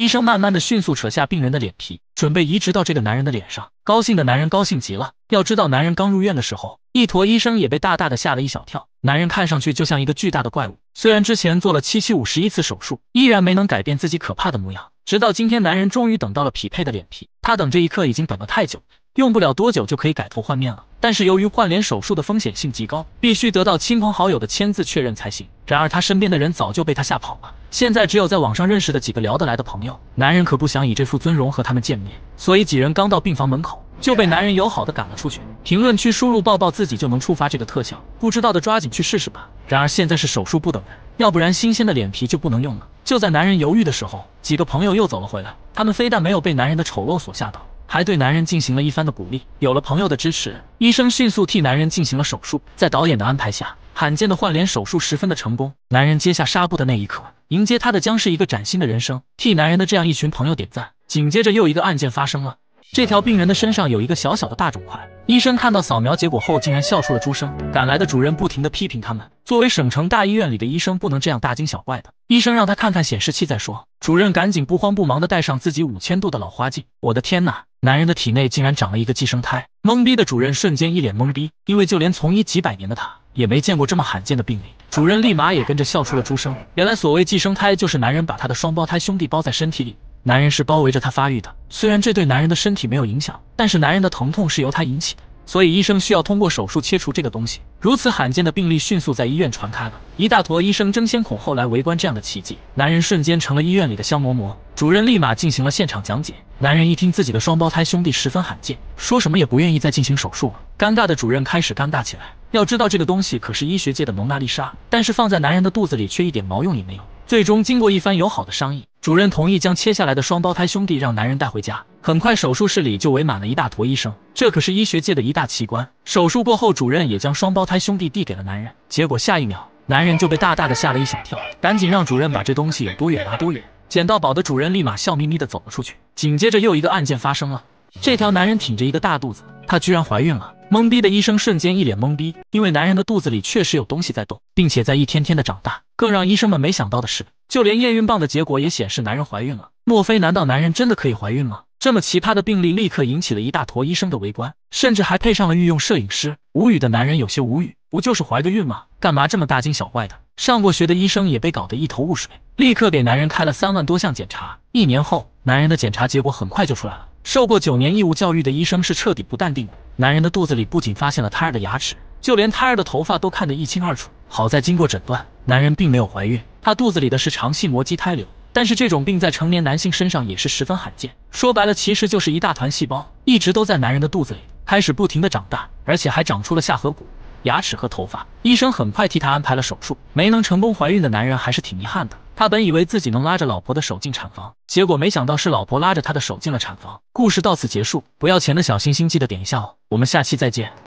医生慢慢的迅速扯下病人的脸皮，准备移植到这个男人的脸上。高兴的男人高兴极了，要知道男人刚入院的时候，一坨医生也被大大的吓了一小跳。男人看上去就像一个巨大的怪物，虽然之前做了751次手术，依然没能改变自己可怕的模样。直到今天，男人终于等到了匹配的脸皮，他等这一刻已经等了太久，用不了多久就可以改头换面了。 但是由于换脸手术的风险性极高，必须得到亲朋好友的签字确认才行。然而他身边的人早就被他吓跑了，现在只有在网上认识的几个聊得来的朋友。男人可不想以这副尊容和他们见面，所以几人刚到病房门口就被男人友好的赶了出去。评论区输入抱抱自己就能触发这个特效，不知道的抓紧去试试吧。然而现在是手术不等人，要不然新鲜的脸皮就不能用了。就在男人犹豫的时候，几个朋友又走了回来，他们非但没有被男人的丑陋所吓到， 还对男人进行了一番的鼓励。有了朋友的支持，医生迅速替男人进行了手术。在导演的安排下，罕见的换脸手术十分的成功。男人揭下纱布的那一刻，迎接他的将是一个崭新的人生。替男人的这样一群朋友点赞。紧接着又一个案件发生了。这条病人的身上有一个小小的大肿块。医生看到扫描结果后，竟然笑出了出声。赶来的主任不停地批评他们，作为省城大医院里的医生，不能这样大惊小怪的。 医生让他看看显示器再说。主任赶紧不慌不忙地戴上自己5000度的老花镜。我的天哪，男人的体内竟然长了一个寄生胎！懵逼的主任瞬间一脸懵逼，因为就连从医几百年的他也没见过这么罕见的病例。主任立马也跟着笑出了出声。原来所谓寄生胎，就是男人把他的双胞胎兄弟包在身体里，男人是包围着他发育的。虽然这对男人的身体没有影响，但是男人的疼痛是由他引起的。 所以医生需要通过手术切除这个东西。如此罕见的病例迅速在医院传开了，一大坨医生争先恐后来围观这样的奇迹。男人瞬间成了医院里的香馍馍。主任立马进行了现场讲解。男人一听自己的双胞胎兄弟十分罕见，说什么也不愿意再进行手术了。尴尬的主任开始尴尬起来。要知道这个东西可是医学界的蒙娜丽莎，但是放在男人的肚子里却一点毛用也没有。最终经过一番友好的商议，主任同意将切下来的双胞胎兄弟让男人带回家。 很快，手术室里就围满了一大坨医生，这可是医学界的一大奇观。手术过后，主任也将双胞胎兄弟递给了男人，结果下一秒，男人就被大大的吓了一小跳，赶紧让主任把这东西有多远拿多远。捡到宝的主任立马笑眯眯的走了出去。紧接着又一个案件发生了，这条男人挺着一个大肚子，她居然怀孕了。 懵逼的医生瞬间一脸懵逼，因为男人的肚子里确实有东西在动，并且在一天天的长大。更让医生们没想到的是，就连验孕棒的结果也显示男人怀孕了。莫非难道男人真的可以怀孕吗？这么奇葩的病例立刻引起了一大坨医生的围观，甚至还配上了御用摄影师。无语的男人有些无语，不就是怀个孕吗？干嘛这么大惊小怪的？上过学的医生也被搞得一头雾水，立刻给男人开了3万多项检查。1年后，男人的检查结果很快就出来了。 受过9年义务教育的医生是彻底不淡定的。男人的肚子里不仅发现了胎儿的牙齿，就连胎儿的头发都看得一清二楚。好在经过诊断，男人并没有怀孕，他肚子里的是肠系膜畸胎瘤。但是这种病在成年男性身上也是十分罕见。说白了，其实就是一大团细胞一直都在男人的肚子里，开始不停的长大，而且还长出了下颌骨、牙齿和头发。医生很快替他安排了手术，没能成功怀孕的男人还是挺遗憾的。 他本以为自己能拉着老婆的手进产房，结果没想到是老婆拉着他的手进了产房。故事到此结束，不要钱的小心心记得点一下哦，我们下期再见。